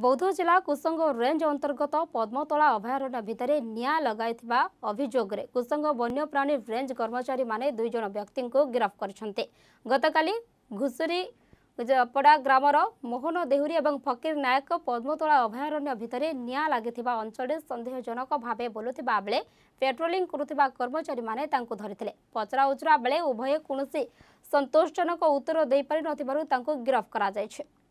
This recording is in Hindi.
बौद्ध जिला कुसंगो रेंज अंतर्गत पद्मतळा अभयारण्य भितरे निया लगाइथिबा अभियोग रे कुसंगो वन्यप्राणी रेंज कर्मचारी माने दुई जन व्यक्ति को गिरफ्त करछन्ते। गतकाली घुसुरी पड़ा ग्रामर मोहन देहुरि और फकीर नायक पद्मतळा अभयारण्य भितरे निया लागिथिबा अंचल संदेहजनक भावे बोलुथिबा बेले पेट्रोलिंग करुथिबा कर्मचारी माने तांको धरिथिले। पचरा उचरा बेले उभय कोनोसी संतोषजनक उत्तर देपारि नथिबारु तांको गिरफ्त करा जायछे।